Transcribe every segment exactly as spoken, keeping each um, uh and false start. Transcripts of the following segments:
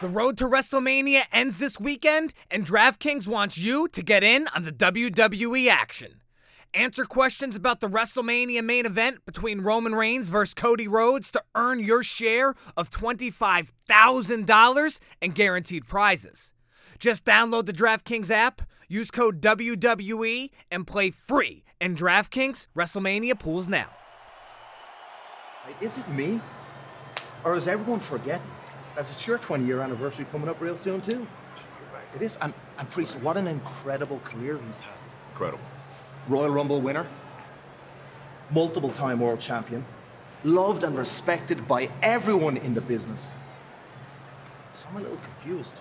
The road to WrestleMania ends this weekend, and DraftKings wants you to get in on the W W E action. Answer questions about the WrestleMania main event between Roman Reigns versus Cody Rhodes to earn your share of twenty-five thousand dollars in guaranteed prizes. Just download the DraftKings app, use code W W E, and play free in DraftKings WrestleMania pools now. Is it me? Or is everyone forgetting? That's a sure twenty-year anniversary coming up real soon, too. You're right. It is. And, and Priest, what an incredible career he's had. Incredible. Royal Rumble winner. Multiple-time world champion. Loved and respected by everyone in the business. So I'm a little confused.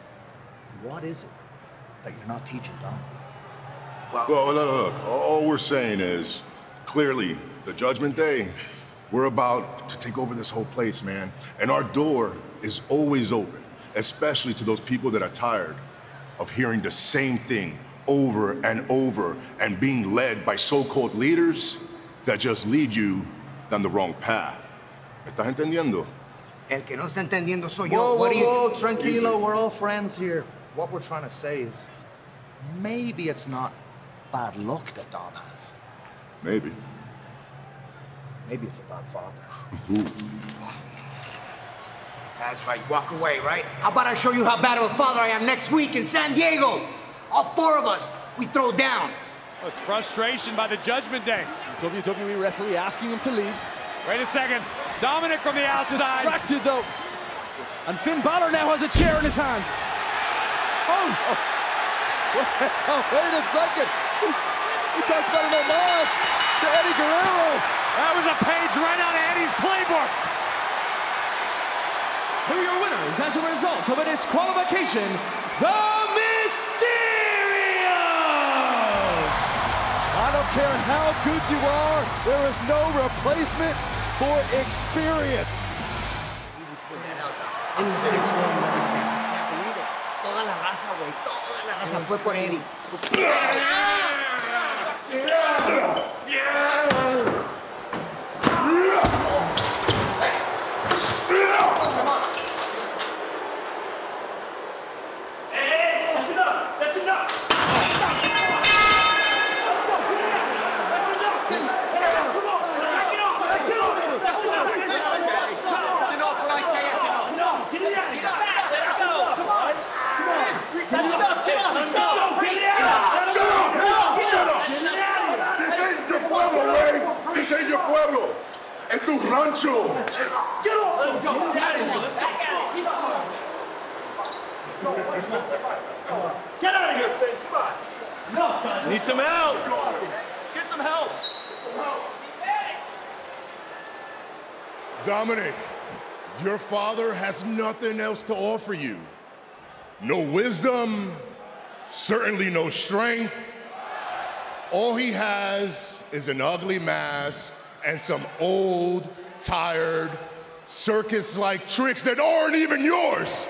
What is it that you're not teaching Dom? Well, well look, look, all we're saying is, clearly, the Judgment Day, we're about to take over this whole place, man. And our door is always open, especially to those people that are tired of hearing the same thing over and over and being led by so-called leaders that just lead you down the wrong path. ¿Me estás entendiendo? El que no está entendiendo soy yo. Whoa, whoa, whoa, tranquilo, we're all friends here. What we're trying to say is maybe it's not bad luck that Dom has. Maybe. Maybe it's a bad father. That's right, walk away, right? How about I show you how bad of a father I am next week in San Diego? All four of us, we throw down. Well, it's frustration by the Judgment Day. W W E referee asking him to leave. Wait a second, Dominik from the outside. Distracted though. And Finn Balor now has a chair in his hands. Oh! oh. Well, wait a second. He talks about an homage to Eddie Guerrero. That was a page right out of Eddie's playbook. Who are your winners as a result of a disqualification, the Mysterios! I don't care how good you are, there is no replacement for experience. Insane. I can't believe it. Toda la raza, güey. Toda la raza fue por Eddie. Yeah! Yeah! At the rancho. Get off! Let's go. Get out of here. Let's go. Get out of here. Get out of here, Finn. Come on. No. Need some help. Let's get some help. Dominik, your father has nothing else to offer you. No wisdom, certainly no strength. All he has is an ugly mask and some old, tired, circus-like tricks that aren't even yours.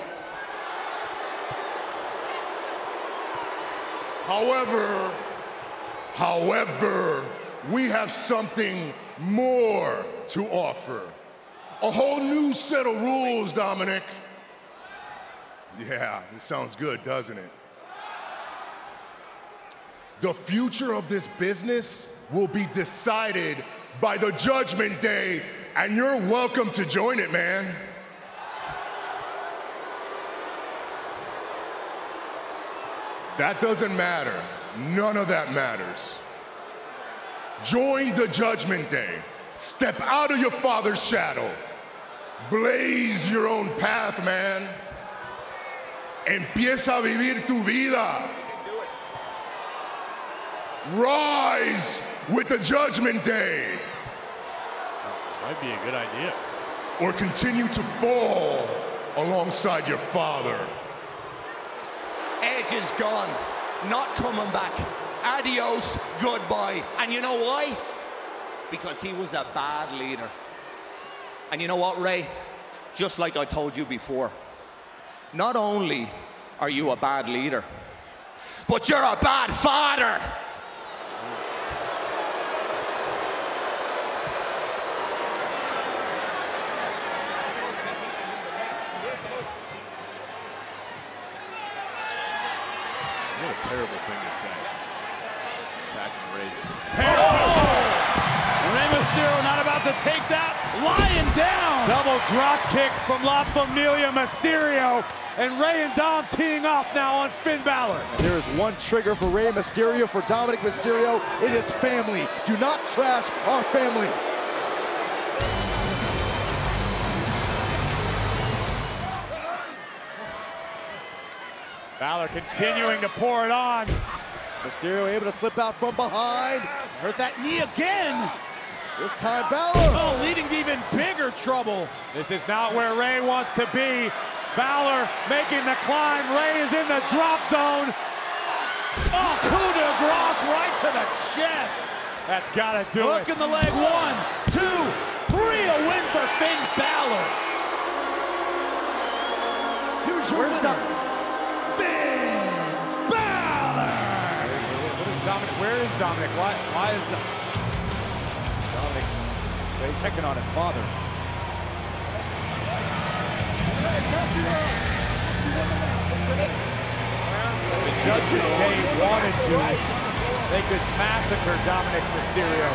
However, however, we have something more to offer. A whole new set of rules, Dominik. Yeah, it sounds good, doesn't it? The future of this business will be decided by the Judgment Day, and you're welcome to join it, man. That doesn't matter. None of that matters. Join the Judgment Day. Step out of your father's shadow. Blaze your own path, man. Empieza a vivir tu vida. Rise with the Judgment Day. That might be a good idea. Or continue to fall alongside your father. Edge is gone, not coming back. Adios, goodbye. And you know why? Because he was a bad leader. And you know what, Rey? Just like I told you before, not only are you a bad leader, but you're a bad father. terrible thing to say. Attacking Rey's. Oh! Rey Mysterio not about to take that. Lying down. Double drop kick from La Familia Mysterio. And Rey and Dom teeing off now on Finn Balor. There is one trigger for Rey Mysterio, for Dominik Mysterio. It is family. Do not trash our family. Balor continuing to pour it on. Mysterio able to slip out from behind. Hurt that knee again. This time Balor. Oh, leading to even bigger trouble. This is not where Rey wants to be. Balor making the climb. Rey is in the drop zone. Oh, coup de grace right to the chest. That's gotta do it. Hook in the leg. One, two, three. A win for Finn Balor. Here's your winner, Finn Balor. What is Dominik? Where is Dominik? Why? Why is Dominik? Dominik, he's checking on his father. If the Judgment Day wanted to, they could massacre Dominik Mysterio.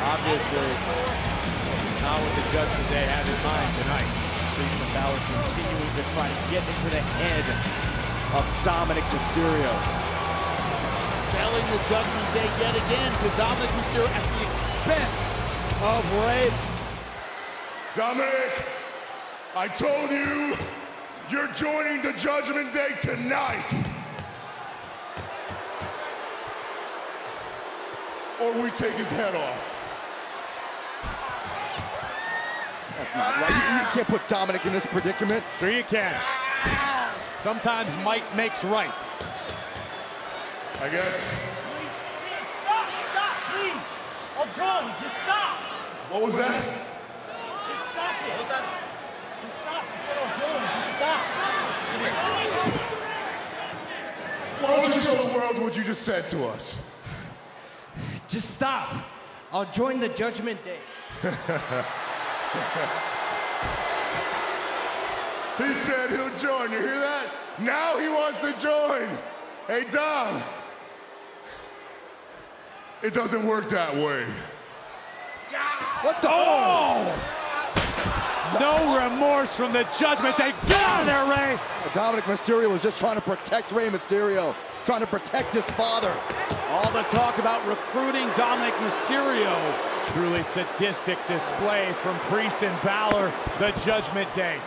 Obviously, it's not what the Judgment Day had in mind tonight. Finn Balor continuing to try to get into the head of Dominik Mysterio. Selling the Judgment Day yet again to Dominik Mysterio at the expense of Rey. Dominik! I told you, you're joining the Judgment Day tonight. Or we take his head off. That's not right. You, you can't put Dominik in this predicament. Sure you can. Sometimes might makes right. I guess. Please, please, stop, stop, please. I'll draw you, just stop. What was that? Just stop it. What was that? Why don't you tell the world what you just said to us? Just stop. I'll join the Judgment Day. He said he'll join. You hear that? Now he wants to join. Hey, Dom. It doesn't work that way. What the? Oh! No remorse from the Judgment Day. Get out of there, Rey! Dominik Mysterio was just trying to protect Rey Mysterio, trying to protect his father. All the talk about recruiting Dominik Mysterio. Truly sadistic display from Priest and Balor, the Judgment Day.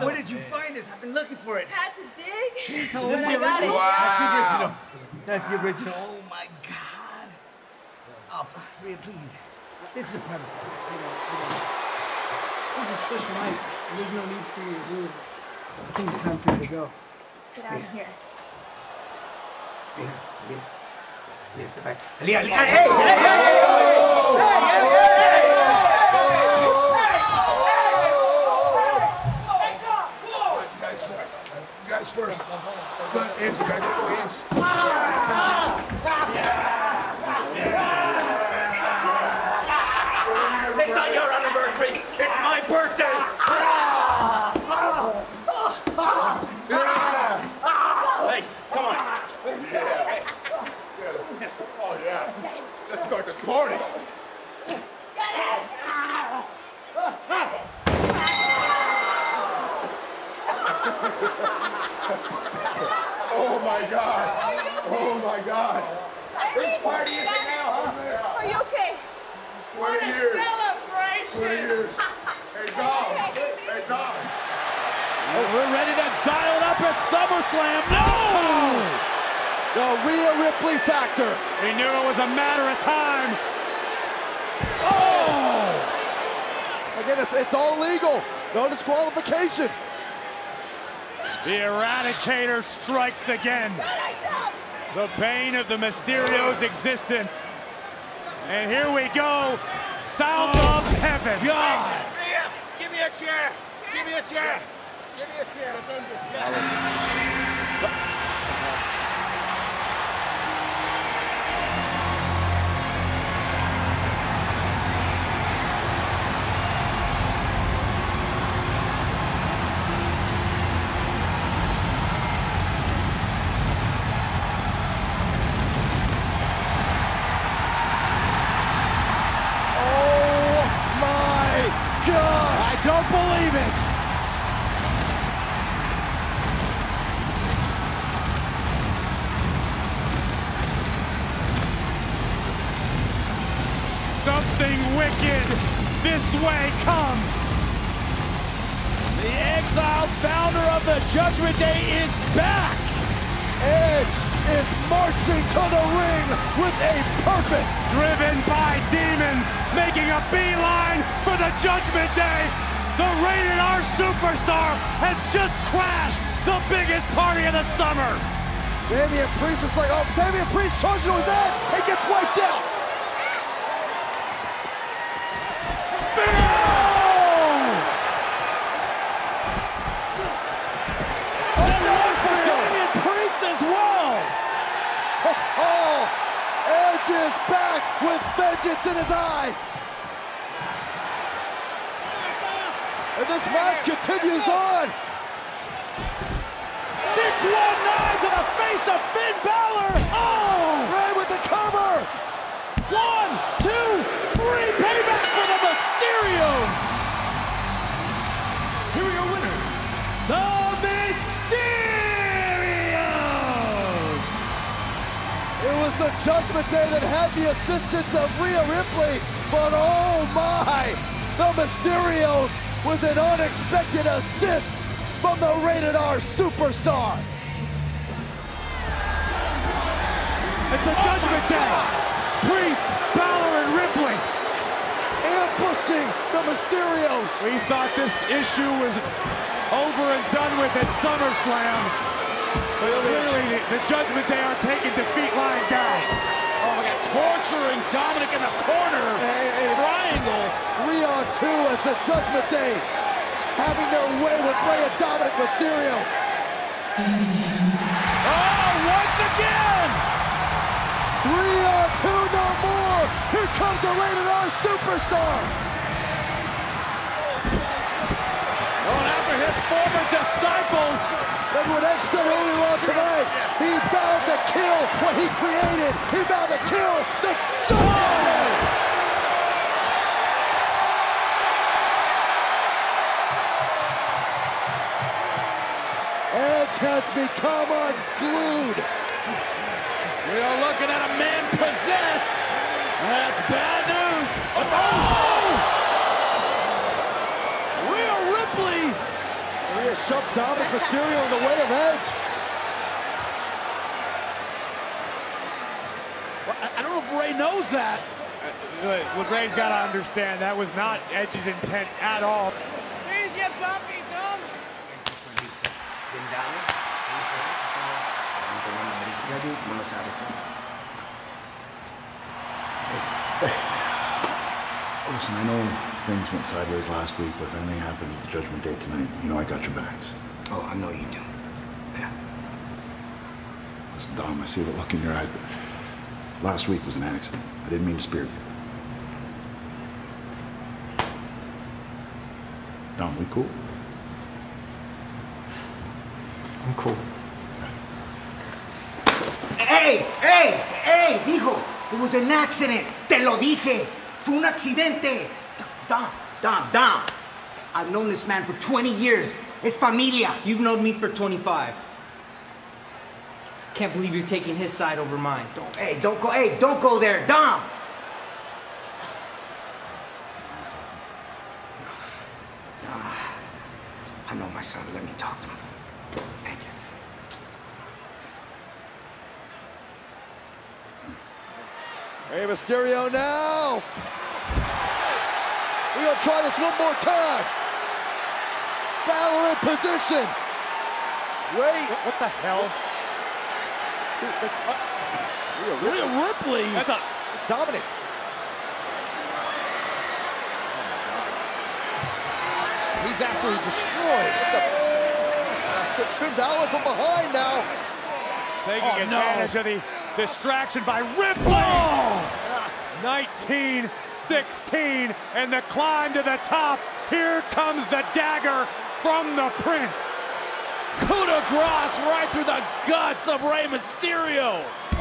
Where did you find this? I've been looking for it. Had to dig. Is this the original? Wow. That's the original. That's the original. Oh my God. Oh, Rhea, please. This is a private party. Hang on, hang on. This is a special night. There's no need for you to do it. I think it's time for you to go. Get out of here. Rhea, Rhea. Rhea, step back. Hey, hey, hey, hey, hey, hey. First. Good, Edge, back for Edge. It's not your anniversary, it's my birthday! Hey, come on. Oh, yeah. Let's start this party. Oh my God! Oh my God! This party is now, huh? Are you okay? What a celebration! twenty years. Hey, dog! Hey, dog! Oh, we're ready to dial it up at SummerSlam. No! The Rhea Ripley factor. He knew it was a matter of time. Oh! Again, it's it's all legal. No disqualification. The Eradicator strikes again. The pain of the Mysterio's existence. And here we go, south oh, of heaven. God. Give me a chair. Give me a chair. Give me a chair. Don't believe it! Something wicked this way comes! The exiled founder of the Judgment Day is back! Edge is marching to the ring with a purpose! Driven by demons, making a beeline for the Judgment Day! The Rated-R Superstar has just crashed the biggest party of the summer. Damian Priest is like, oh, Damian Priest charges on his ass and gets wiped out. Spear! Oh, and one for Damian Priest as well. Oh, oh, Edge is back with vengeance in his eyes. And this match continues on. six one nine to the face of Finn Balor. Oh! Rey with the cover. One, two, three. Payback for the Mysterios. Here are your winners, the Mysterios. It was the Judgment Day that had the assistance of Rhea Ripley, but oh my, the Mysterios, with an unexpected assist from the Rated-R Superstar. It's the oh Judgment Day. Priest, Balor, and Ripley. Ambushing the Mysterios. We thought this issue was over and done with at SummerSlam. But clearly, the Judgment Day are taking defeat lying down. Oh, my God, torturing Dominik in the corner. Hey, hey, triangle. Three on two as the Judgment Day having their way with Rey and Dominik Mysterio. Oh, once again! Three on two, no more! Here comes the Rated-R Superstar! Going after his former disciples. And what Edge said earlier on tonight, he vowed to kill what he created. He vowed to kill the Judgment Day! Edge has become unglued. We are looking at a man possessed. That's bad news. Oh! Oh! Rhea Ripley. Rhea shoved Dominik Mysterio in the way of Edge. Well, I don't know if Rey knows that. What Rey's got to understand, that was not Edge's intent at all. Here's your puppy, Dom. Listen, I know things went sideways last week, but if anything happened with the Judgment Day tonight, you know I got your backs. Oh, I know you do. Yeah. Dom, I see the look in your eye, but last week was an accident. I didn't mean to spear you. Dom, we cool? I'm cool. Hey, hey, hey, mijo. It was an accident. Te lo dije. Fue un accidente. Dom, Dom, Dom. I've known this man for twenty years. Es familia. You've known me for twenty-five. Can't believe you're taking his side over mine. Don't, hey, don't go. Hey, don't go there, Dom. Nah, I know my son. Let me talk to him. Thank you. Rey Mysterio now. We're gonna try this one more time. Balor in position. Wait. What, what the hell? Rhea Ripley. Rhea Ripley. That's a. It's Dominik. He's absolutely destroyed. What the, uh, Finn Balor from behind now. Taking oh, advantage no. of the distraction by Ripley. Oh. nineteen sixteen and the climb to the top. Here comes the dagger from the Prince. Kona Brosnan right through the guts of Rey Mysterio. Uh,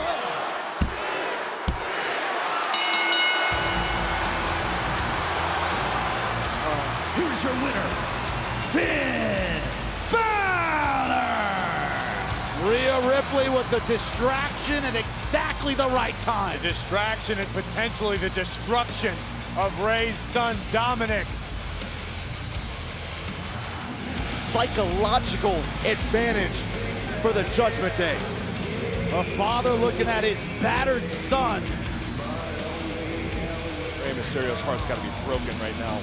here's your winner, Finn Balor. Rhea Ripley with the distraction at exactly the right time. The distraction and potentially the destruction of Rey's son, Dominik. Psychological advantage for the Judgment Day. A father looking at his battered son. Rey Mysterio's heart's got to be broken right now.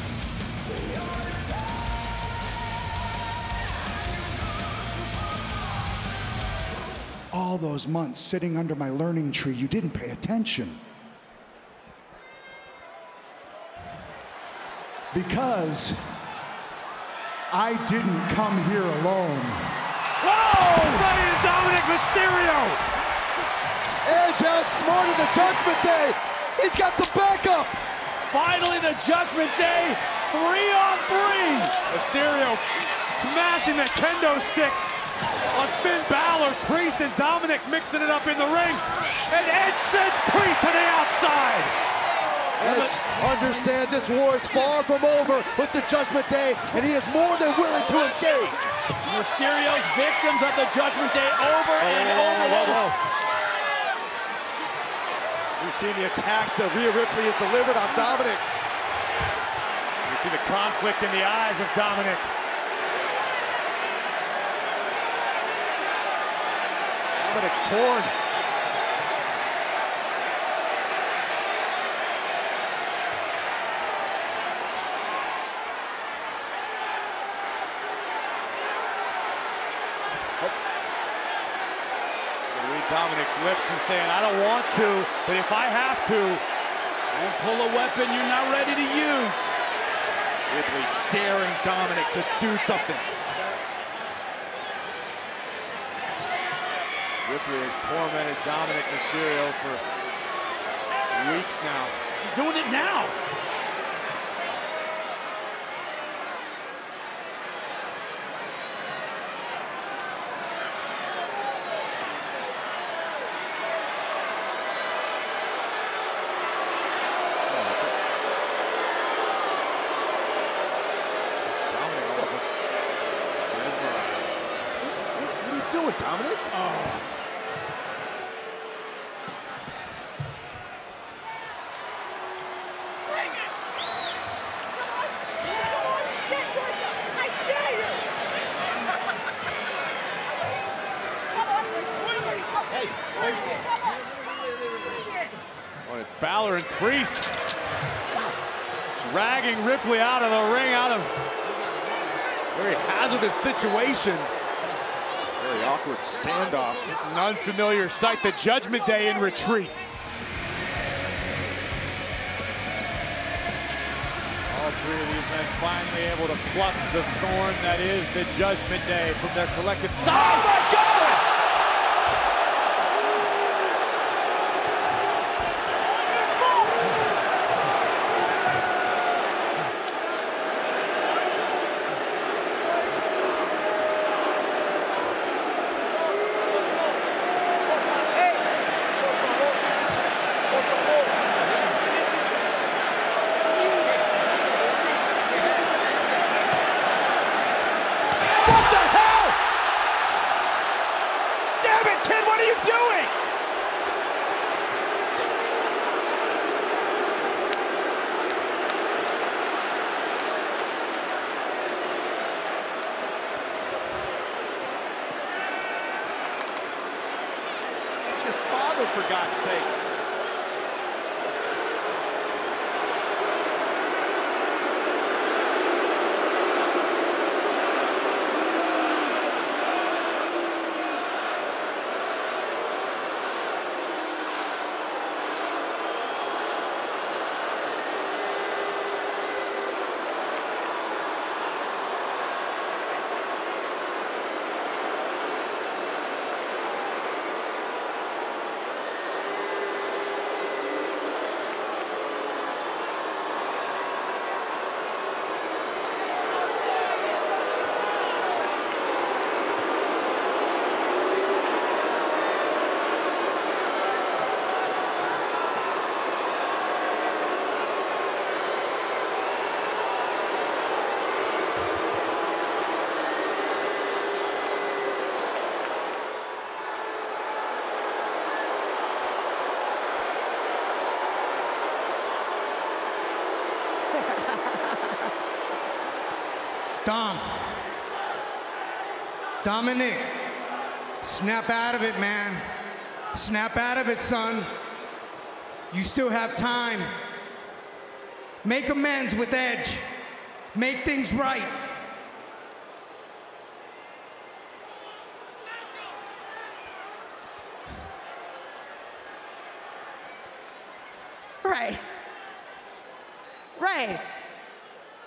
All those months sitting under my learning tree, you didn't pay attention. Because I didn't come here alone. Whoa! Right into Dominik Mysterio! Edge outsmarted the Judgment Day. He's got some backup. Finally, the Judgment Day, three on three. Mysterio smashing the kendo stick on Finn Balor. Priest and Dominik mixing it up in the ring. And Edge sends Priest to the outside. Edge understands this war is far from over with the Judgment Day, and he is more than willing to engage. Mysterio's victims of the Judgment Day over oh, and whoa, over. Whoa, whoa, whoa. We've seen the attacks that Rhea Ripley has delivered on Dominik. You see the conflict in the eyes of Dominik. Dominik's torn. Dominik's lips and saying, I don't want to, but if I have to, and pull a weapon you're not ready to use. Ripley daring Dominik to do something. Ripley has tormented Dominik Mysterio for weeks now. He's doing it now. Dominik? Oh. Bring it! Come on! Come on! Get close! I dare you! Come on! Hey! Hey! Come on! Balor and Priest dragging Ripley out of the ring, out of very hazardous situation. Very awkward standoff. This is an unfamiliar sight. The Judgment Day in retreat. All three of these men finally able to pluck the thorn that is the Judgment Day from their collective side. Oh my God! move, for God's sakes. Dom. Dominik. Snap out of it, man. Snap out of it, son. You still have time. Make amends with Edge. Make things right. Right. Right.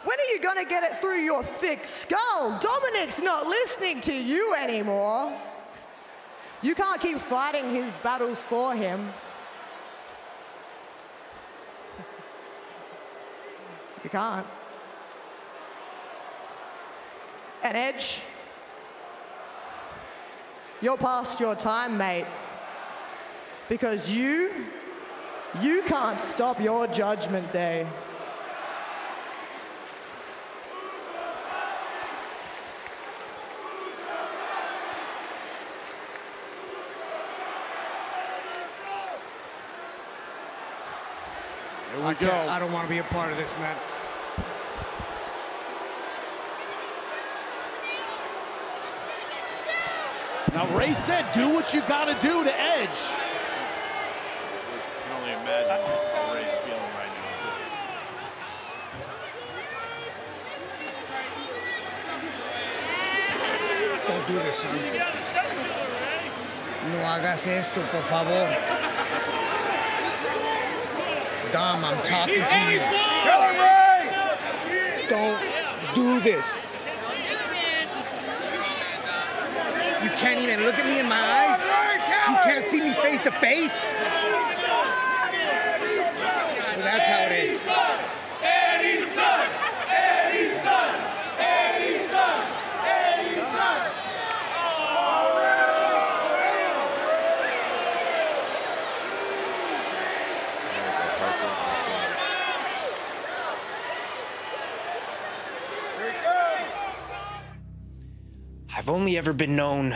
When are you gonna get it through your thick skull? Dominik's not listening to you anymore. You can't keep fighting his battles for him. You can't. And Edge, you're past your time, mate. Because you, you can't stop your Judgment Day. I, go. I don't want to be a part of this, man. Now, Ray said, do what you got to do to Edge. I can only imagine how Ray's feeling right now. Don't do this, son. No hagas esto, por favor. Dom, I'm talking to you. Tell him, Ray! Don't do this. You can't even look at me in my eyes? You can't see me face to face? So that's how it is. Eddie Sun! Eddie Sun! Eddie Sun! Eddie Sun! I've only ever been known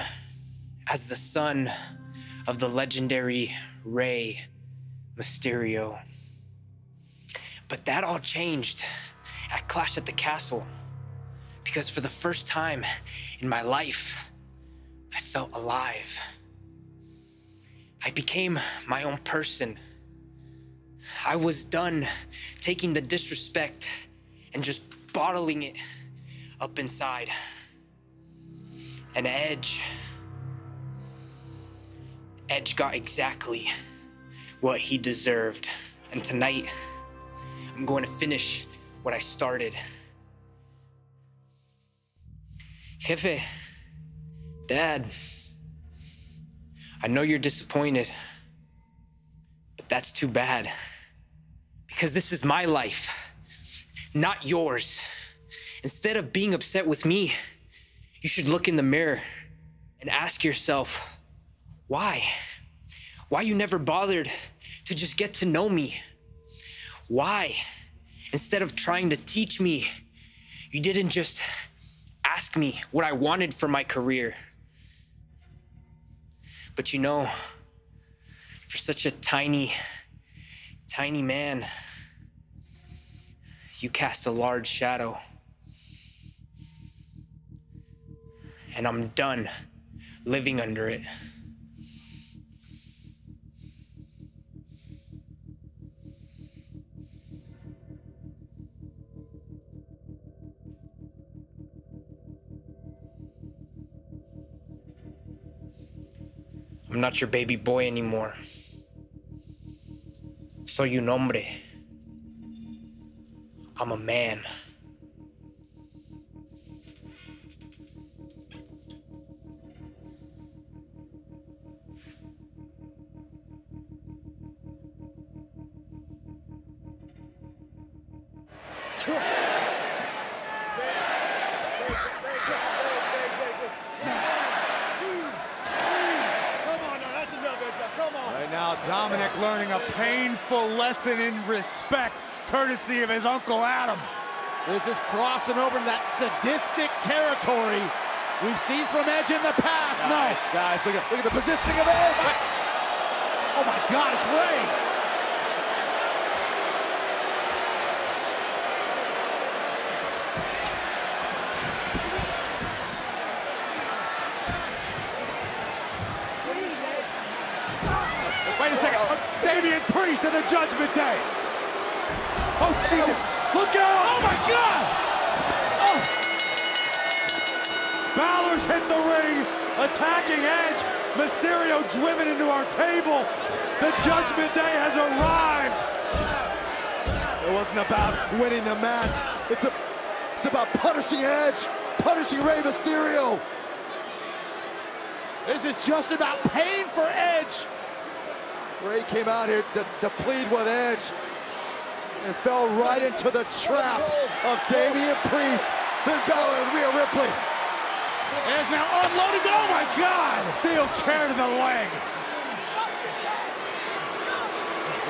as the son of the legendary Rey Mysterio. But that all changed at Clash at the Castle, because for the first time in my life, I felt alive. I became my own person. I was done taking the disrespect and just bottling it up inside. And Edge, Edge got exactly what he deserved. And tonight, I'm going to finish what I started. Jefe, Dad, I know you're disappointed, but that's too bad. Because this is my life, not yours. Instead of being upset with me, you should look in the mirror and ask yourself, why? Why you never bothered to just get to know me? Why, instead of trying to teach me, you didn't just ask me what I wanted for my career? But you know, for such a tiny, tiny man, you cast a large shadow. And I'm done living under it. I'm not your baby boy anymore. Soy un hombre. I'm a man. Dominik learning a painful lesson in respect, courtesy of his Uncle Adam. This is crossing over to that sadistic territory we've seen from Edge in the past. Nice, nice. Guys, look at, look at the positioning of Edge. Oh my God, it's Rey. Damian Priest in the Judgment Day. Oh, Jesus. Look out. Oh, my God. Oh. Balor's hit the ring, attacking Edge. Mysterio driven into our table. The Judgment Day has arrived. It wasn't about winning the match. It's, a, it's about punishing Edge, punishing Rey Mysterio. This is just about pain for Edge. Rey came out here to, to plead with Edge and fell right into the trap of Damian Priest, Finn Balor, and Rhea Ripley. Edge now unloaded. Oh my God! Steel chair to the leg.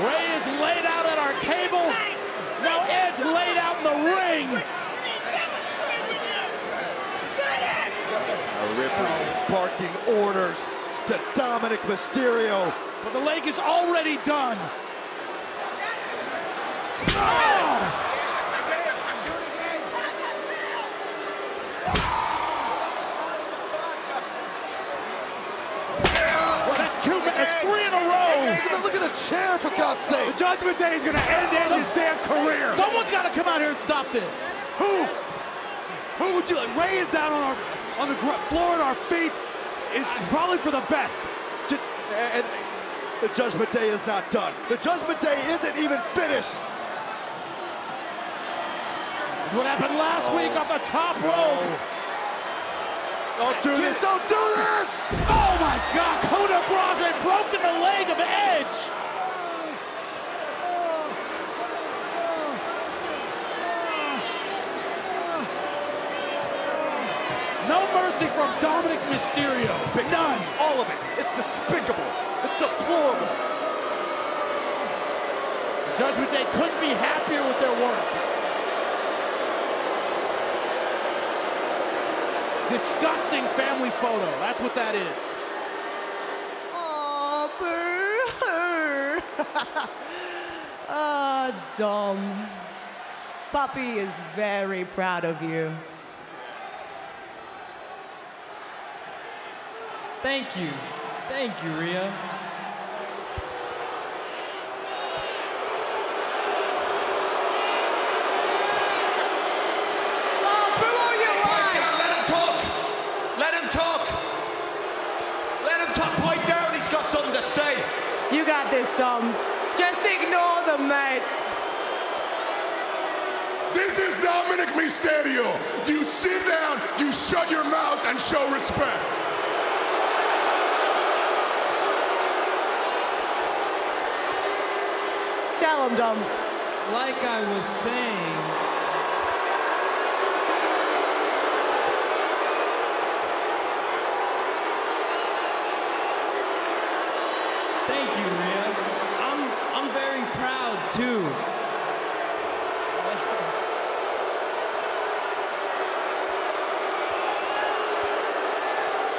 Rey is laid out at our table. Now Edge laid out in the ring. Ripley barking orders to Dominik Mysterio. But the leg is already done. Oh! Well, that's two minutes, that's three in a row. Look at the chair, for God's sake. The Judgment Day is going to end Edge's damn career. Someone's got to come out here and stop this. Who? Who would you like? Rey is down on, our, on the floor at our feet. It's probably for the best. Just... And, and, the Judgment Day is not done. The Judgment Day isn't even finished. That's what happened last oh. week on the top rope. Oh. Don't do this. Don't do this. Oh, my God. Kona Brosnan broken the leg of Edge. No mercy from Dominik Mysterio. None. All of it. It's despicable. It's deplorable. The Judgment Day couldn't be happier with their work. Disgusting family photo. That's what that is. Oh, boo hoo. Ah, oh, Dom. Puppy is very proud of you. Thank you. Thank you, Rhea. Oh, boo all you like! Let him talk! Let him talk! Let him talk! Point down, he's got something to say! You got this, Dom. Just ignore them, mate. This is Dominik Mysterio. You sit down, you shut your mouths, and show respect. Tell him, Dom. Like I was saying, thank you, Rhea. I'm I'm very proud too.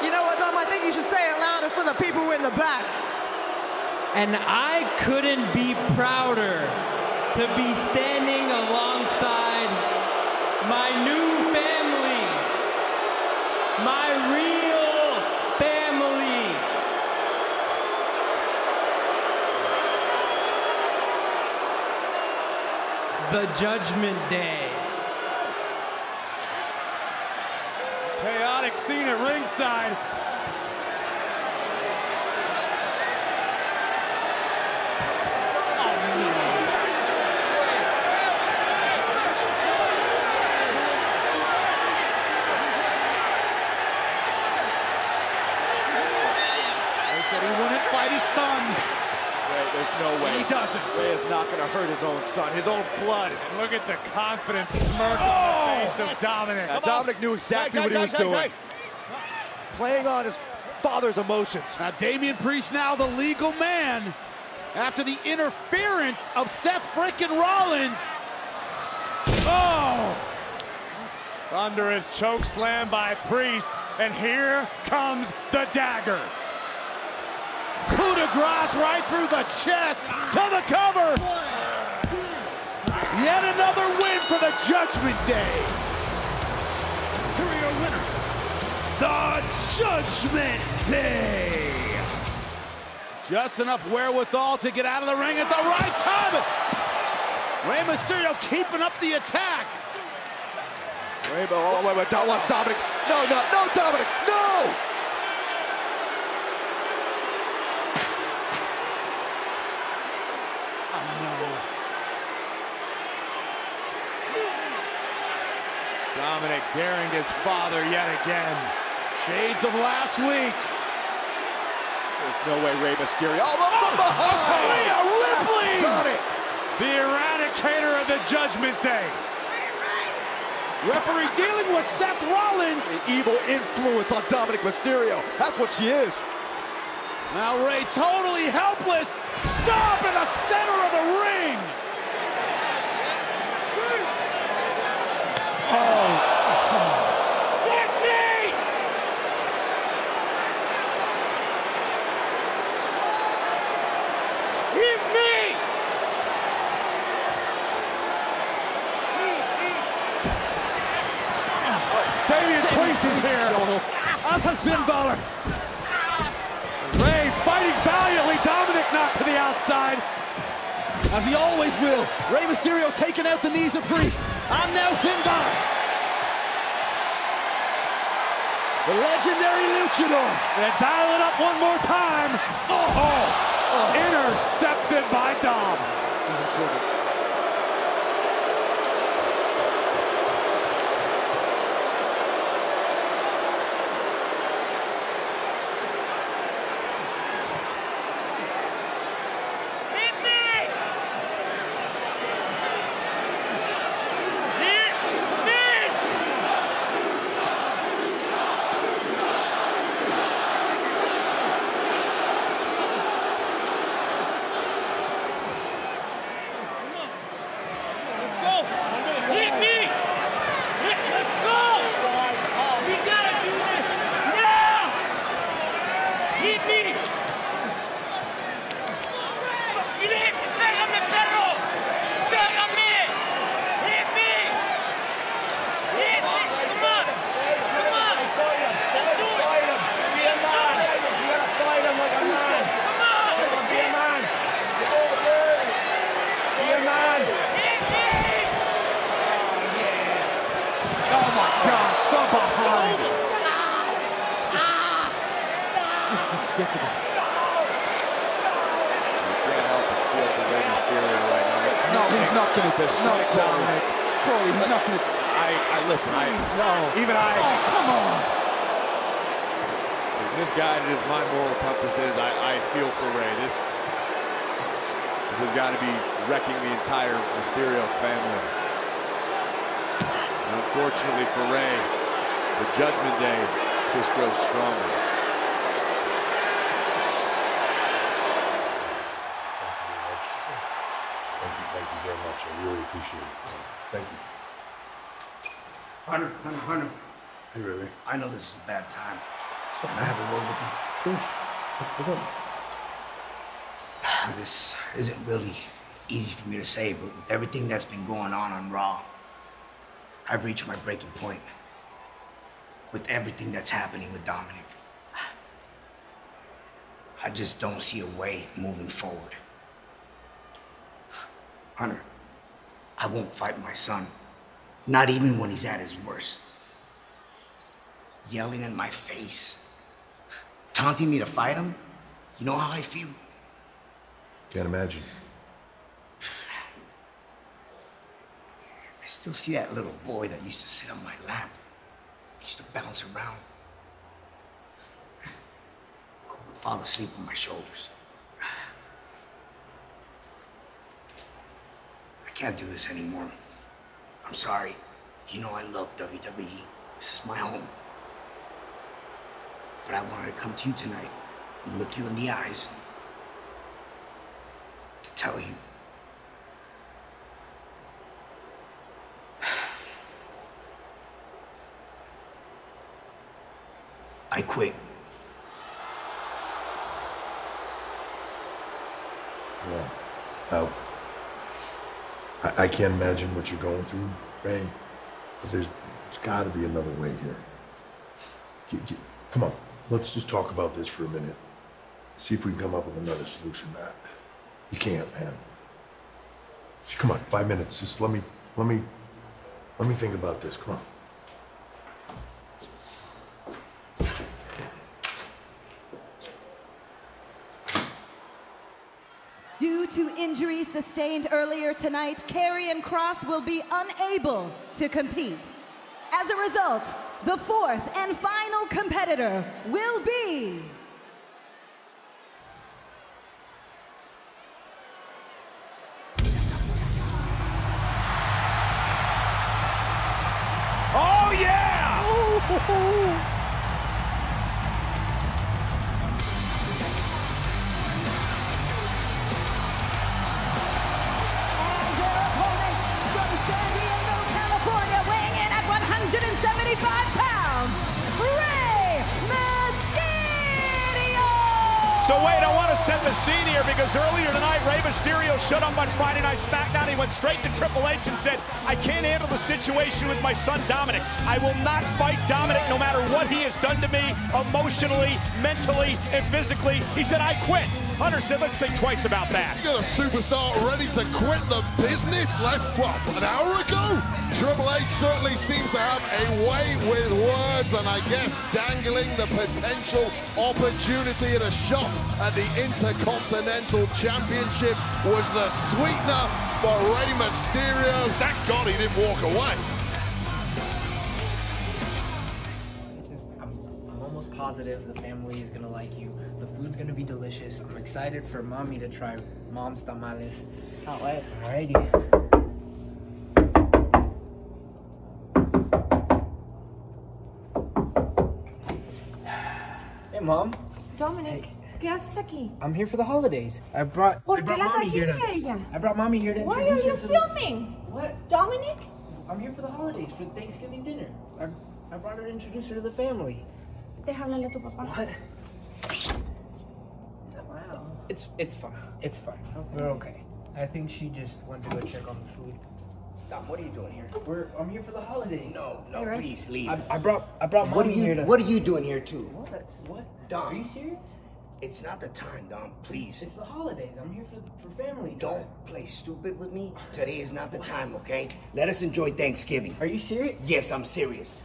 You know what, Dom? I think you should say it louder for the people in the back. And I couldn't be prouder to be standing alongside my new family, my real family. The Judgment Day. Chaotic scene at ringside. son, his own blood. And look at the confident smirk oh, on the face of Dominik. Yeah, Dominik knew exactly hey, what hey, he was hey, doing. Hey, hey. Playing on his father's emotions. Now, Damian Priest now the legal man after the interference of Seth frickin' Rollins. Oh! Under his choke slam by Priest, and here comes the dagger. Coup de grace right through the chest to the cover. Yet another win for the Judgment Day. Here are your winners, the Judgment Day. Just enough wherewithal to get out of the ring at the right time. Rey Mysterio keeping up the attack. Rainbow all the way, but don't watch Dominik. No, no, no, Dominik, no! Oh, no. Dominik daring his father yet again. Shades of last week. There's no way Rey Mysterio. Oh, oh, oh, oh, oh. Rhea Ripley! Got it. The eradicator of the Judgment Day. Referee dealing with Seth Rollins. The evil influence on Dominik Mysterio. That's what she is. Now Rey totally helpless. Stop in the center of the ring. Oh. Kick me! Hit me! Damian Priest is here, as has Finn Balor. Rey fighting valiantly, Dominik knocked to the outside. As he always will, Rey Mysterio taking out the knees of Priest. And now Finn Balor. The legendary luchador. And dial it up one more time. Oh, oh. oh. Intercepted by Dom. He's in trouble. This is a bad time. So can I have a word with you? Yes. What's up? This isn't really easy for me to say, but with everything that's been going on on Raw, I've reached my breaking point. With everything that's happening with Dominik, I just don't see a way moving forward. Hunter, I won't fight my son, not even when he's at his worst. Yelling in my face, taunting me to fight him. You know how I feel? Can't imagine. I still see that little boy that used to sit on my lap. He used to bounce around. He would fall asleep on my shoulders. I can't do this anymore. I'm sorry. You know I love W W E. This is my home. But I wanted to come to you tonight and look you in the eyes to tell you I quit. Yeah. Uh, I, I can't imagine what you're going through, Ray. But there's, there's got to be another way here. Get, get, come on, let's just talk about this for a minute. See if we can come up with another solution. Uh, you can't, man. Just, come on, five minutes. Just let me, let me, let me think about this. Come on. Due to injuries sustained earlier tonight, Karrion Kross will be unable to compete. As a result, the fourth and final competitor will be... Oh yeah! one hundred seventy-five pounds, Rey Mysterio! So wait, I want to set the scene here because earlier tonight, Rey Mysterio showed up on Friday Night SmackDown. He went straight to Triple H and said, I can't handle the situation with my son, Dominik. I will not fight Dominik no matter what he has done to me emotionally, mentally, and physically. He said, I quit. Hunter said, let's think twice about that. You got a superstar ready to quit the business less, what, an hour ago? Triple H certainly seems to have a way with words, and I guess dangling the potential opportunity at a shot at the Intercontinental Championship was the sweetener for Rey Mysterio. Thank God he didn't walk away. Positive, the family is gonna like you, the food's gonna be delicious. I'm excited for mommy to try mom's tamales. Can't wait. Alrighty. Hey mom. Dominik, ¿qué haces aquí? I'm here for the holidays. I brought, I brought mommy here to, ella? I brought mommy here to Why are you filming? The, what? Dominik? I'm here for the holidays, for Thanksgiving dinner. I, I brought her to introduce her to the family. Deja hablarle a tu papá. What? Wow. It's it's fine. It's fine. We're okay. I think she just went to go check on the food. Dom, what are you doing here? We're I'm here for the holidays. No, no, hey, please leave. I, I brought I brought what mommy you, here to. What are you doing here too? What? What? Dom, are you serious? It's not the time, Dom. Please. It's the holidays. I'm here for the, for family time. Don't play stupid with me. Today is not the what? time, okay? Let us enjoy Thanksgiving. Are you serious? Yes, I'm serious.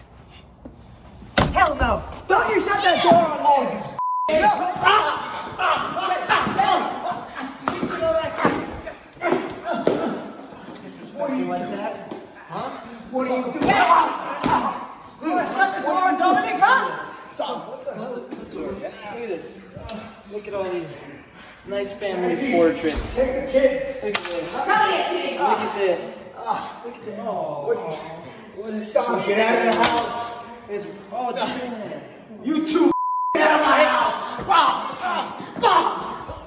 Hell no! Don't you shut that door on me! You know that? What are you like that? Huh? What are you doing? You want to shut the door on Dominik, huh? Dom, what the hell? Look at this. Look at all these nice family portraits. Look at the kids. Look at this. Look at this. Look at this. Oh, what is Dom, get out of the house. It's, oh, no. You two get out of my house! Wow! Wow!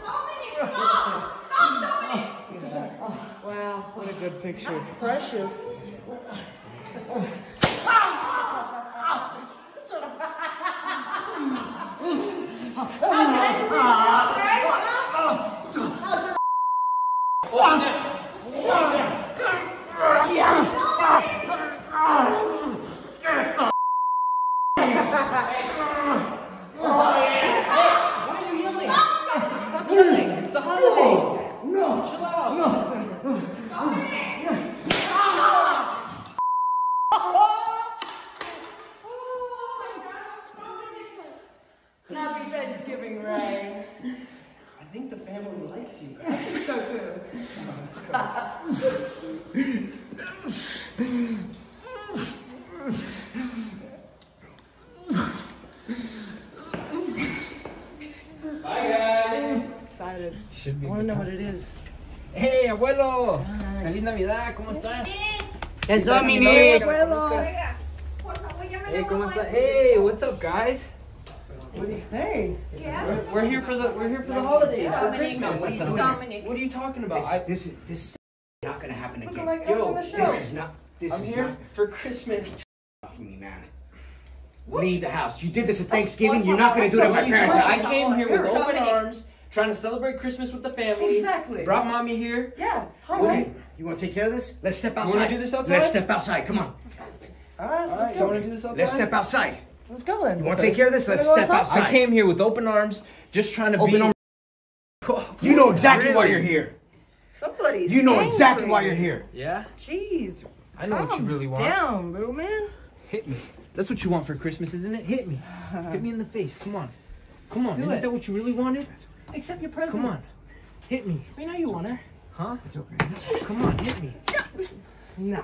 Dominik, stop! Stop, Dominik! Wow, what a good picture. That's precious. Should be I want to know what it is. Hey, abuelo! Hi. Feliz Navidad, ¿cómo estás? Es Dominik. Por favor, llámale. ¿Cómo estás? Hey, what's up, guys? Hey, we're, we're here for the we're here for the holidays. For Christmas. What are you, what are you talking about? I, this is this is not gonna happen again. Like yo, this is not. This I'm is here not, for Christmas. For me, man. Leave the house. You did this at Thanksgiving. You're not gonna do it at my parents' house. I came here with open arms, trying to celebrate Christmas with the family. Exactly. Brought mommy here. Yeah. Okay. You wanna take care of this? Let's step outside. You wanna do this outside? Let's step outside. Come on. All right. All right. You wanna do this outside? Let's step outside. Let's go then. You want to take care of this? Let's step outside. I came here with open arms, just trying to open be... You know exactly why you're here. Somebody. You know exactly why you're here. Yeah? Jeez. I know what you really want. Down, little man. Hit me. That's what you want for Christmas, isn't it? Hit me. Hit me in the face. Come on. Come on. Isn't that what you really wanted? Accept your present. Come on. Hit me. We know you want it. Huh? It's okay. Come on. Hit me. No.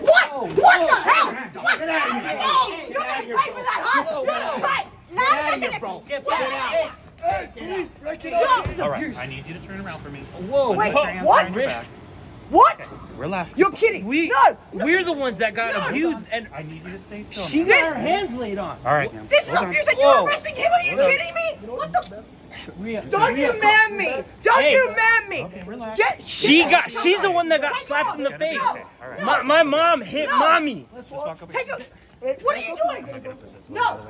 What? Whoa, what whoa, the hell? Hands what? Get out of here! Oh, you didn't pay for that, huh? You didn't pay. Now get out! Get, get, get out! Hey, please break it up. All right, I need you to turn around for me. Whoa! Wait, what? What? Okay, relax. You're kidding. We, no, no. We're the ones that got no, abused no. and I need you to stay still. She got her hands laid on. All right. Well, this is abuse and you're arresting him? Are you kidding me? What the? Don't you man me! Don't hey. you man me! Okay, relax. Get, she got. She's the one that got Take slapped off. in the face. No. Right. No. My, my mom hit no. mommy. Let's walk. Take a, what are you doing? No!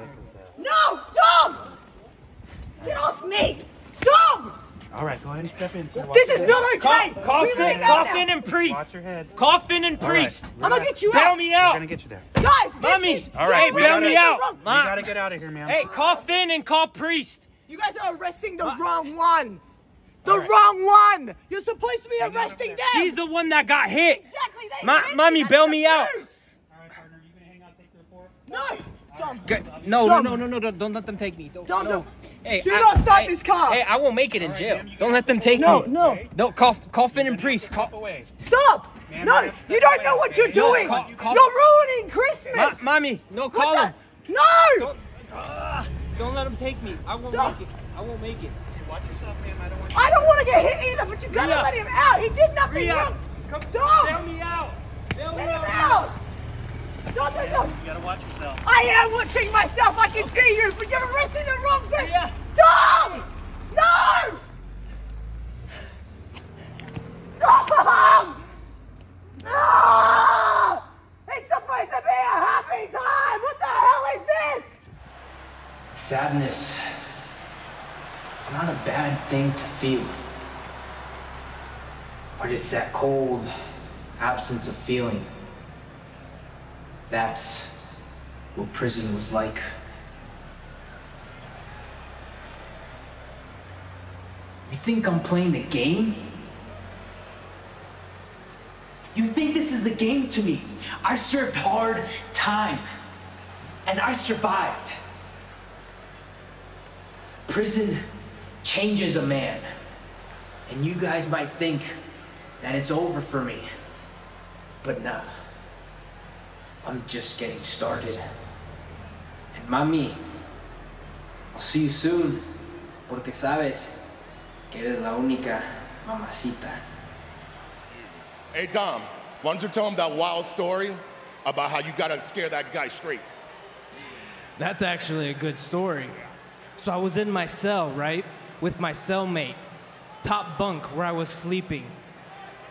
No! Dom! Get off me! Dom! All right, go ahead and step in. So this is not okay. Call Finn and Priest. Watch your head. Call Finn and Priest. Right, I'm gonna get you out. Bail me out. We're gonna get you there, guys. Mommy. All right, bail me out. We gotta get out of here, man. Hey, call Finn and call Priest. You guys are arresting the uh, wrong one. The right. wrong one. You're supposed to be Hang arresting them. She's the one that got hit. Exactly. They Ma hit mommy, bail me out. All right, partner. You gonna hang out, take the report? No. Dumb. Right. No, dumb. no, no, no, no, don't let them take me. Don't. Dumb, no. dumb. Hey, do I, not stop I, this cop. Hey, I won't make it in jail. Right, don't let them take no, me. No, no. No, call, call Finn and Priest. Call. Stop. Man, no, man, you don't away. know what you're doing. No, call, call. You're ruining Christmas. Ma mommy, no, call him. No. Don't let him take me. I won't Stop. make it. I won't make it. Watch yourself, ma'am. I don't want. You I don't want to get hit either, but you gotta Rhea. let him out. He did nothing Rhea. wrong. Come, Dom. bail me out. Bail me out. out. Don't, don't, don't. You gotta watch yourself. I am watching myself. I can okay. see you, but you're arresting the wrong person. Yeah. Dom! No! Dom! No! It's supposed to be a happy time. What the hell is this? Sadness, it's not a bad thing to feel, but it's that cold absence of feeling. That's what prison was like. You think I'm playing a game? You think this is a game to me? I served hard time, and I survived. Prison changes a man, and you guys might think that it's over for me, but nah, I'm just getting started. And mami, I'll see you soon, porque sabes que eres la única mamacita. Hey Dom, why don't you tell him that wild story about how you gotta scare that guy straight? That's actually a good story. So I was in my cell, right, with my cellmate, top bunk where I was sleeping.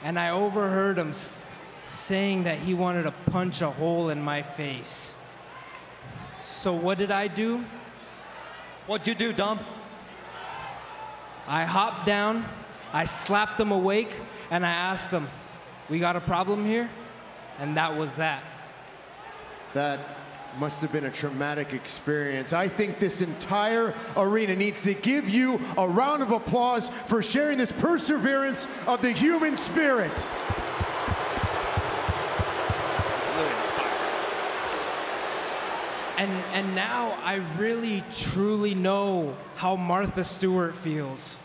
And I overheard him s saying that he wanted to punch a hole in my face. So what did I do? What'd you do, Dom? I hopped down, I slapped him awake, and I asked him, "We got a problem here?" And that was that. That must have been a traumatic experience. I think this entire arena needs to give you a round of applause for sharing this perseverance of the human spirit. It's a little inspiring. And, and now I really, truly know how Martha Stewart feels.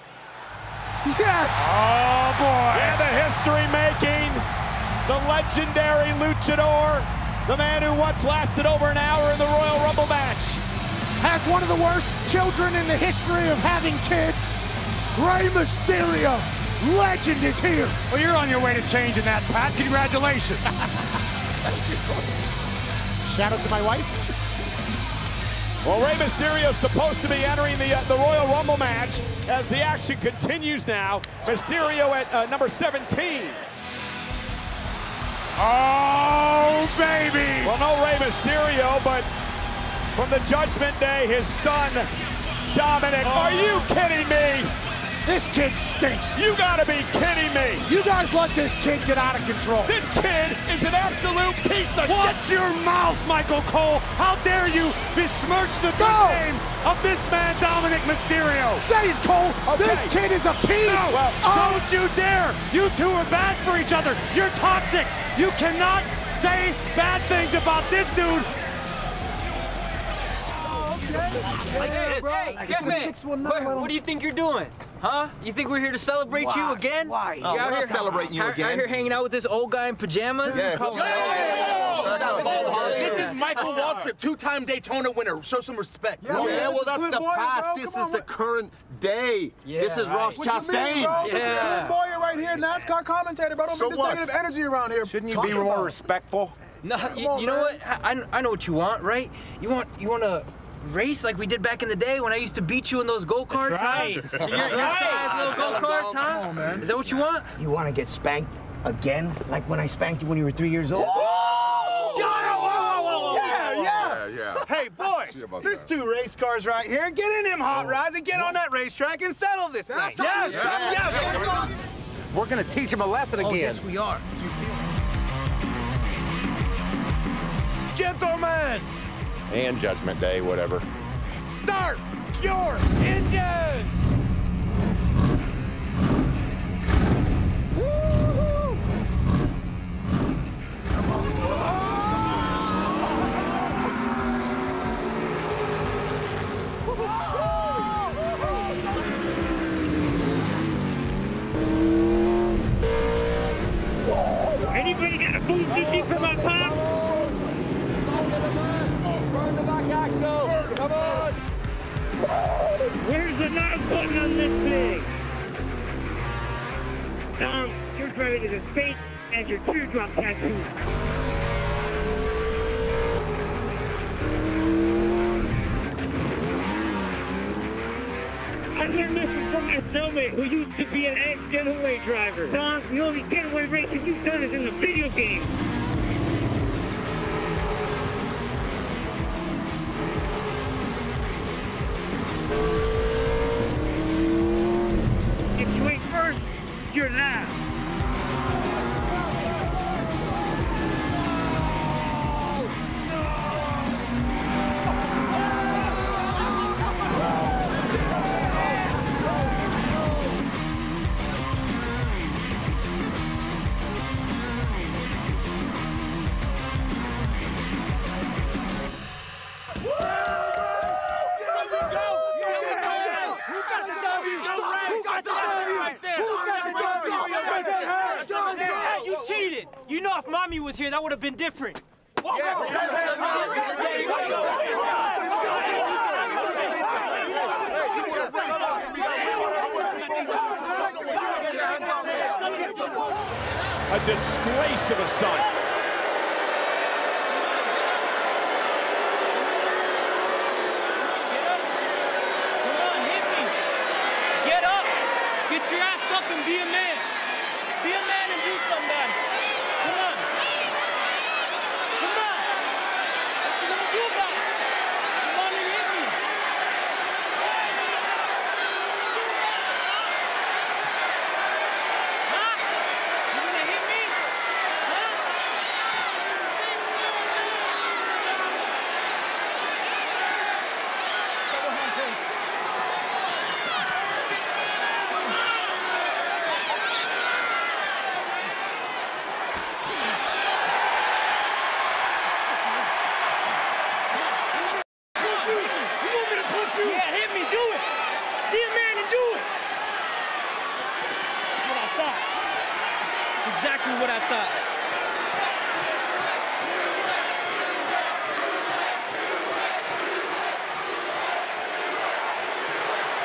Yes! Oh, boy. Yeah, the history-making, the legendary luchador, the man who once lasted over an hour in the Royal Rumble match. Has one of the worst children in the history of having kids, Rey Mysterio. Legend is here. Well, you're on your way to changing that, Pat. Congratulations. Shout out to my wife. Well, Rey Mysterio is supposed to be entering the uh, the Royal Rumble match as the action continues now. Mysterio at uh, number seventeen. Oh, baby! Well, no Rey Mysterio, but from the Judgment Day, his son, Dominik. Oh. Are you kidding me? This kid stinks. You gotta be kidding me. You guys let this kid get out of control. This kid is an absolute piece of Watch shit. Watch your mouth, Michael Cole. How dare you besmirch the good no. name of this man, Dominik Mysterio. Say it, Cole. Okay. This kid is a piece no. well, of... Don't you dare. You two are bad for each other. You're toxic. You cannot say bad things about this dude. Hey, hey, get me. What do you think you're doing? Huh? You think we're here to celebrate Why? you again? Why? You're oh, out we're here celebrating you again. Out here hanging out with this old guy in pajamas? Yeah. Yeah. This is Michael Waltrip, two-time Daytona winner. Show some respect. Yeah, yeah well, that's Clint the Boyer, past. Bro. This Come is on, the current day. Yeah, this is right. Ross Chastain. Mean, yeah. This is Clint Boyer right here, NASCAR commentator, bro. Don't so be this negative energy around here. Shouldn't you be more respectful? No, you know what? I know what you want, right? You want you want to... race like we did back in the day when I used to beat you in those go-karts, right. huh? Your, your right. size little go-karts, huh? Come on, is that what you want? You want to get spanked again, like when I spanked you when you were three years old? Oh! Yeah, whoa, whoa, whoa, yeah, yeah. yeah, yeah. Hey, boys, there's that. two race cars right here. Get in them hot rods and get on that racetrack and settle this thing. Yes, yes, yes. yes. yes. We're gonna teach him a lesson again. Oh, yes, we are. Gentlemen. And Judgment Day, whatever. Start your engine! Woo-hoo! Come on. Whoa! Whoa! Anybody got a food sushi from up top? Come on! Where's the knock button on this thing? Um, you're driving to the space as your teardrop tattoo. I learned this from my cellmate who used to be an ex-getaway driver. Tom, the only getaway racing you've done is in the video game. You're not. Here, that would have been different. A disgrace of a son.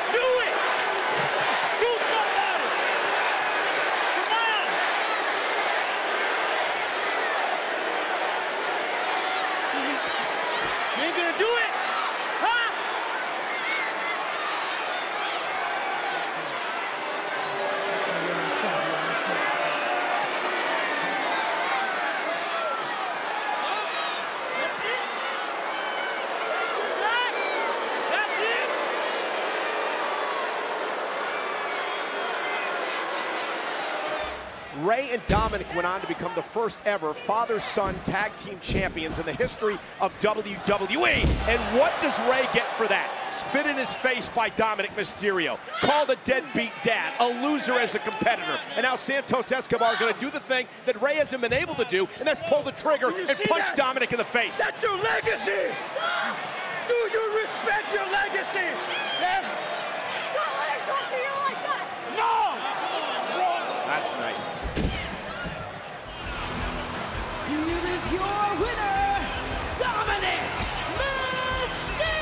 Do it! Do something about it! do it? Huh? That's it? That? That's it? Rey and Dominik went on to become the first ever father-son tag team champions in the history of W W E. And what does Rey get for that? Spit in his face by Dominik Mysterio. Called a deadbeat dad, a loser as a competitor. And now Santos Escobar gonna do the thing that Rey hasn't been able to do, and that's pull the trigger and punch that? Dominik in the face. That's your legacy! Do you respect your legacy? Yeah. That's nice. Here is your winner, Dominik Mysterio!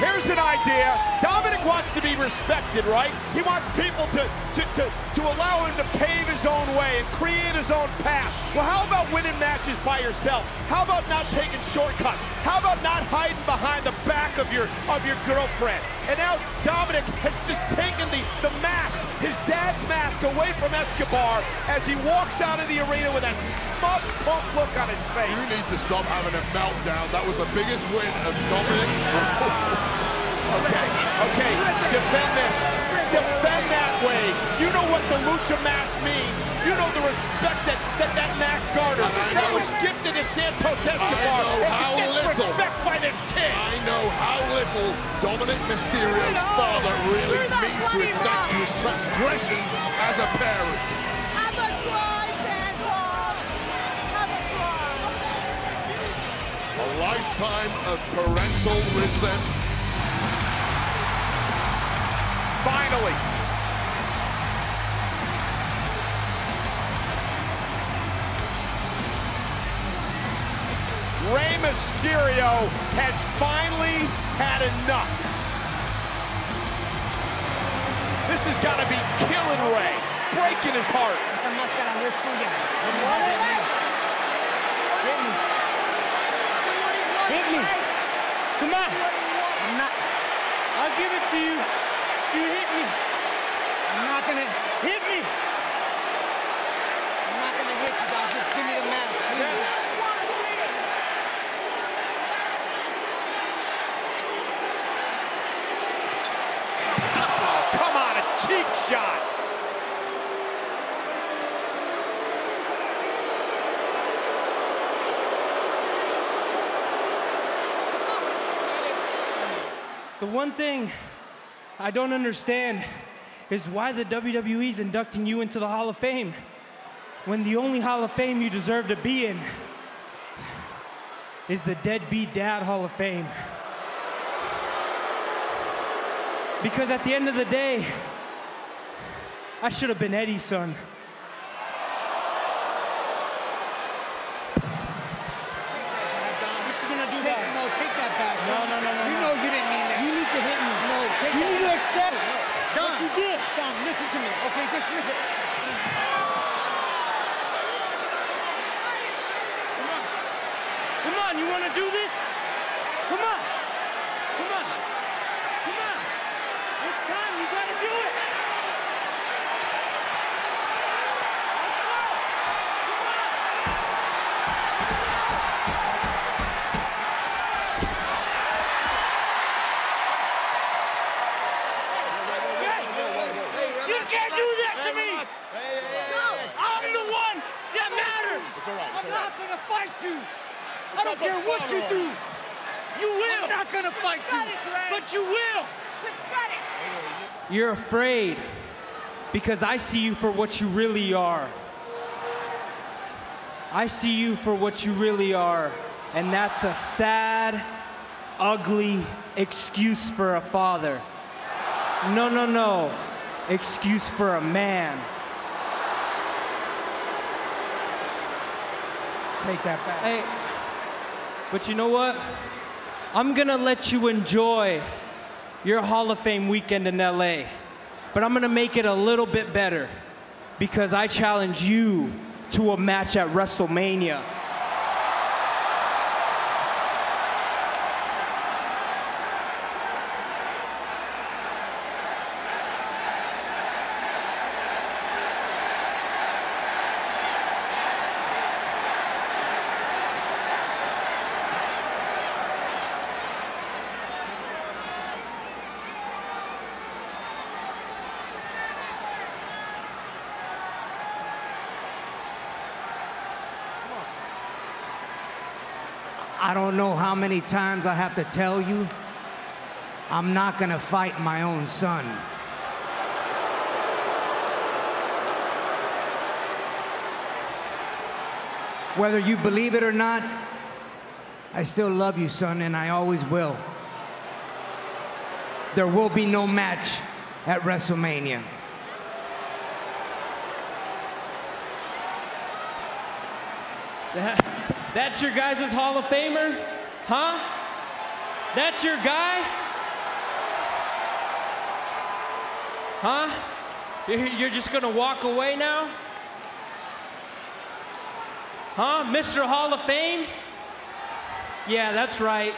Here's an idea. Dominik wants to be respected, right? He wants people to, to, to, to allow him to pave his own way and create his own path. Well, how about winning matches by yourself? How about not taking shortcuts? How about not hiding behind the back of your, of your girlfriend? And now Dominik has just taken the, the mask, his dad's mask, away from Escobar as he walks out of the arena with that smug punk look on his face. You need to stop having a meltdown. That was the biggest win of Dominik. Okay, okay, defend this. Defend that way. You know what the lucha mask means. You know the respect that that, that mask garnered. That was gifted to Santos Escobar. And the disrespect by this kid. I know how little Dominik Mysterio Mysterio's father really meets with that his transgressions as a parent. Have a cry, Santos! Have a cry! A lifetime of parental resentment. Finally. Rey Mysterio has finally had enough. This has got to be killing Rey, breaking his heart. Esa máscara no es tuya. Hit me. Hit me. Come on. I'm not. I'll give it to you. You hit me. I'm not gonna hit me. I'm not gonna hit you, guys. Just give me the mask, please. Cheap shot. The one thing I don't understand is why the W W E's inducting you into the Hall of Fame when the only Hall of Fame you deserve to be in is the Deadbeat Dad Hall of Fame. Because at the end of the day, I should have been Eddie's son. What you gonna do take, back? No, take that back. No, no, no, no. You no. know you didn't mean that. You need to hit me. No, take you that. You need to accept it. Don, what you did. Don, listen to me, okay? Just listen. Come on. Come on, you wanna do this? Come on. Come on. Come on. It's time, you gotta do it. You're afraid because I see you for what you really are. I see you for what you really are, and that's a sad, ugly excuse for a father. No, no, no, excuse for a man. Take that back. Hey, but you know what? I'm gonna let you enjoy your Hall of Fame weekend in L A. But I'm gonna make it a little bit better because I challenge you to a match at WrestleMania. I don't know how many times I have to tell you, I'm not gonna fight my own son. Whether you believe it or not, I still love you, son, and I always will. There will be no match at WrestleMania. That's your guys' Hall of Famer? Huh? That's your guy? Huh? You're just gonna walk away now? Huh? Mister Hall of Fame? Yeah, that's right.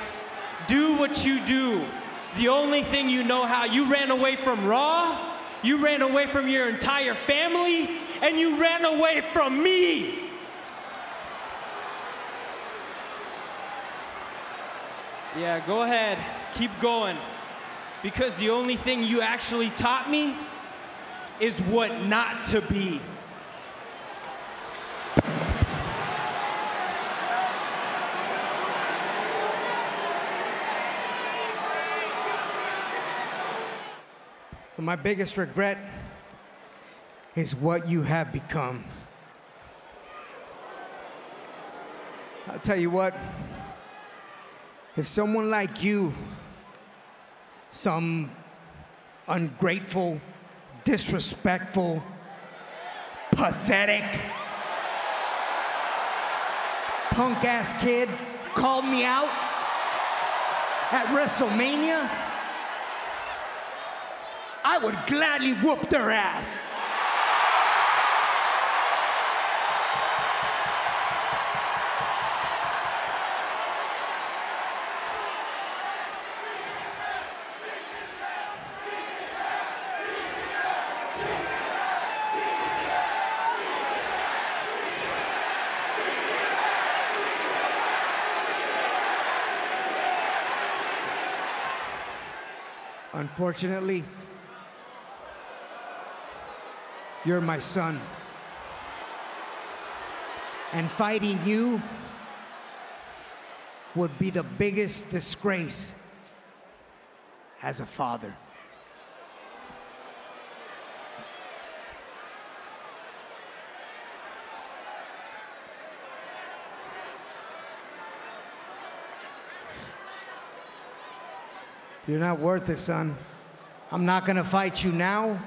Do what you do. The only thing you know how. You ran away from Raw, you ran away from your entire family, and you ran away from me. Yeah, go ahead, keep going. Because the only thing you actually taught me is what not to be. My biggest regret is what you have become. I'll tell you what, if someone like you, some ungrateful, disrespectful, pathetic, punk-ass kid called me out at WrestleMania, I would gladly whoop their ass. Unfortunately, you're my son. And fighting you would be the biggest disgrace as a father. You're not worth it, son. I'm not gonna fight you now.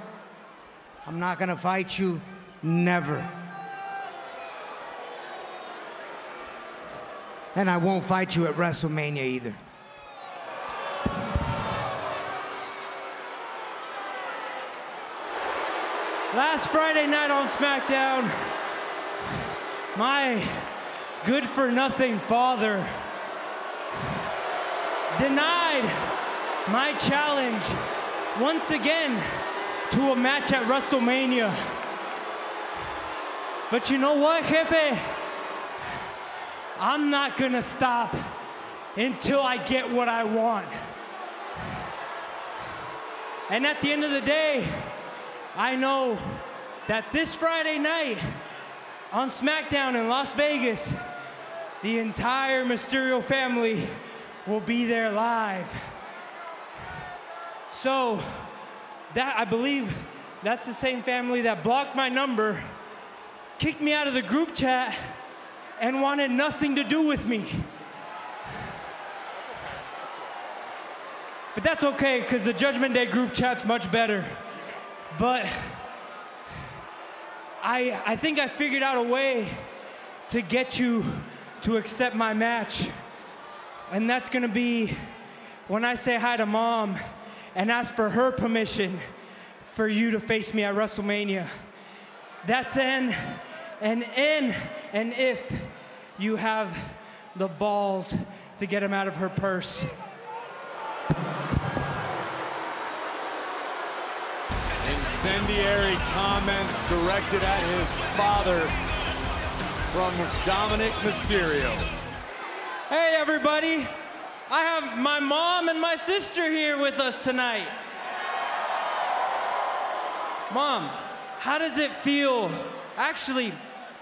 I'm not gonna fight you, never. And I won't fight you at WrestleMania either. Last Friday night on SmackDown, my good-for-nothing father denied my challenge once again to a match at WrestleMania. But you know what, Jefe? I'm not gonna stop until I get what I want. And at the end of the day, I know that this Friday night on SmackDown in Las Vegas, the entire Mysterio family will be there live. So, that, I believe, that's the same family that blocked my number, kicked me out of the group chat, and wanted nothing to do with me. But that's okay, because the Judgment Day group chat's much better. But I, I think I figured out a way to get you to accept my match. And that's gonna be when I say hi to Mom and ask for her permission for you to face me at WrestleMania. That's an, an in, and if you have the balls to get him out of her purse. Incendiary comments directed at his father from Dominik Mysterio. Hey everybody. I have my mom and my sister here with us tonight. Mom, how does it feel? Actually,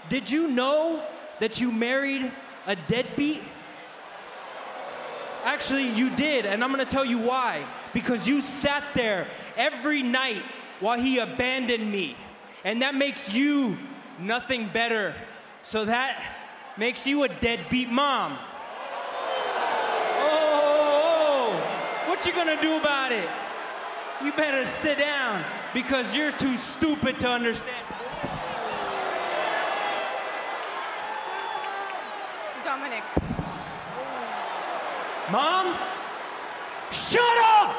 did you know that you married a deadbeat? Actually, you did, and I'm gonna tell you why. Because you sat there every night while he abandoned me. And that makes you nothing better. So that makes you a deadbeat mom. Oh, what you gonna do about it? You better sit down, because you're too stupid to understand. Dominik. Mom, shut up!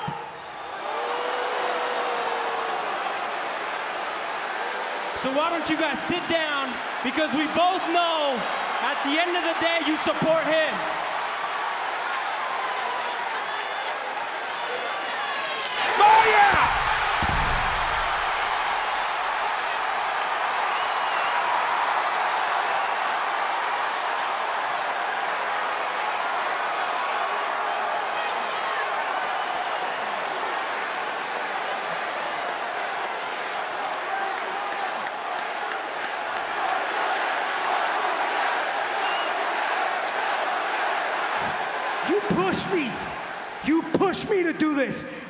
So why don't you guys sit down, because we both know at the end of the day you support him.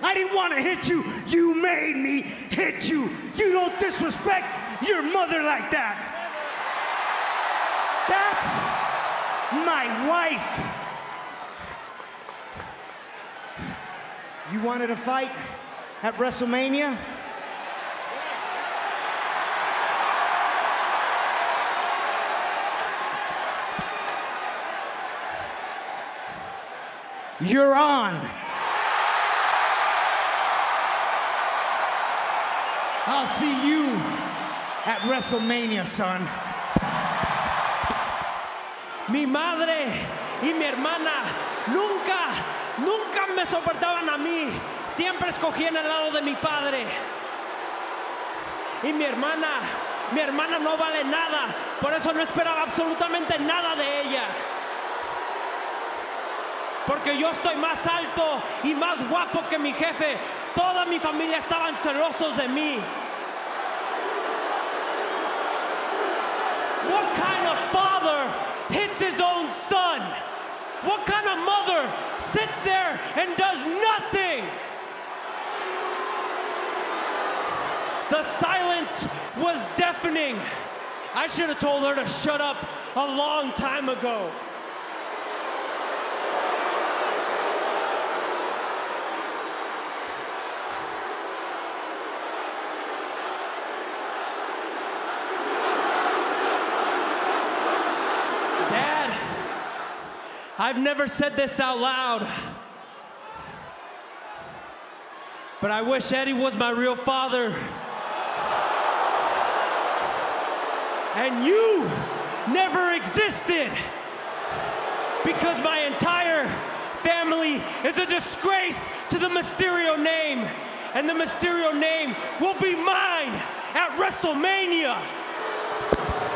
I didn't want to hit you. You made me hit you. You don't disrespect your mother like that. That's my wife. You wanted a fight at WrestleMania? You're on. I'll see you at WrestleMania, son. Mi madre y mi hermana nunca, nunca me soportaban a mí. Siempre escogían al lado de mi padre. Y mi hermana, mi hermana no vale nada. Por eso no esperaba absolutamente nada de ella. Porque yo estoy más alto y más guapo que mi jefe. Toda mi familia estaban celosos de mí. What kind of father hits his own son? What kind of mother sits there and does nothing? The silence was deafening. I should have told her to shut up a long time ago. I've never said this out loud, but I wish Eddie was my real father. And you never existed, because my entire family is a disgrace to the Mysterio name, and the Mysterio name will be mine at WrestleMania.